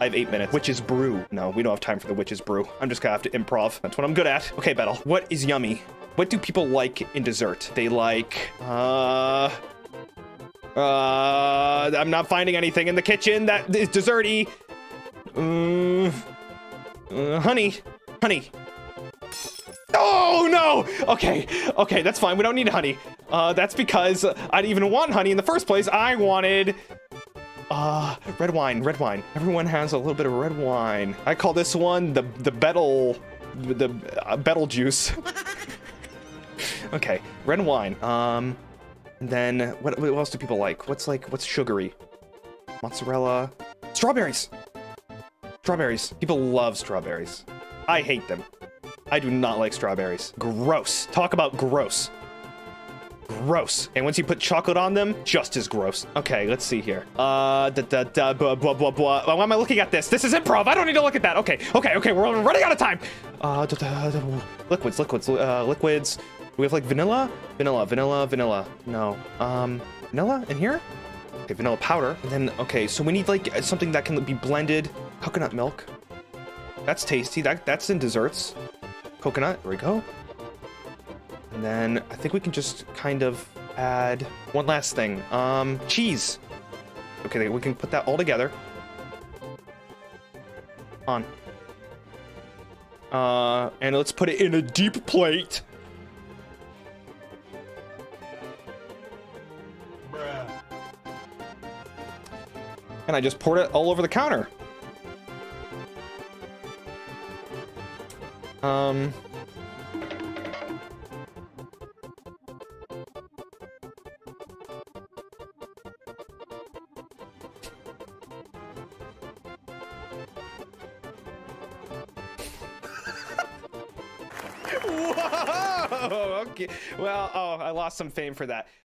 I have 8 minutes. Witch's brew. No, we don't have time for the witch's brew. I'm just gonna have to improv. That's what I'm good at. Okay, Bettel. What is yummy? What do people like in dessert? They like, I'm not finding anything in the kitchen that is desserty. Honey. Oh, no. Okay, that's fine. We don't need honey. That's because I didn't even want honey in the first place. I wanted red wine. Everyone has a little bit of red wine. I call this one the Bettel juice. Okay, red wine. And then what else do people like? What's sugary? Mozzarella, strawberries. People love strawberries. I hate them. I do not like strawberries. Gross. Talk about gross. Gross. And once you put chocolate on them, just as gross. Okay, let's see here. Why am I looking at this? This is improv. I don't need to look at that. Okay. We're running out of time. Liquids. We have like vanilla. No. Vanilla in here? Okay, vanilla powder. And then, okay, so we need like something that can be blended. Coconut milk. That's tasty. That's in desserts. Coconut. There we go. And then I think we can just kind of add one last thing. Cheese. Okay, we can put that all together. On. And let's put it in a deep plate. Bruh. And I just poured it all over the counter. Whoa! Okay. Well, oh, I lost some fame for that.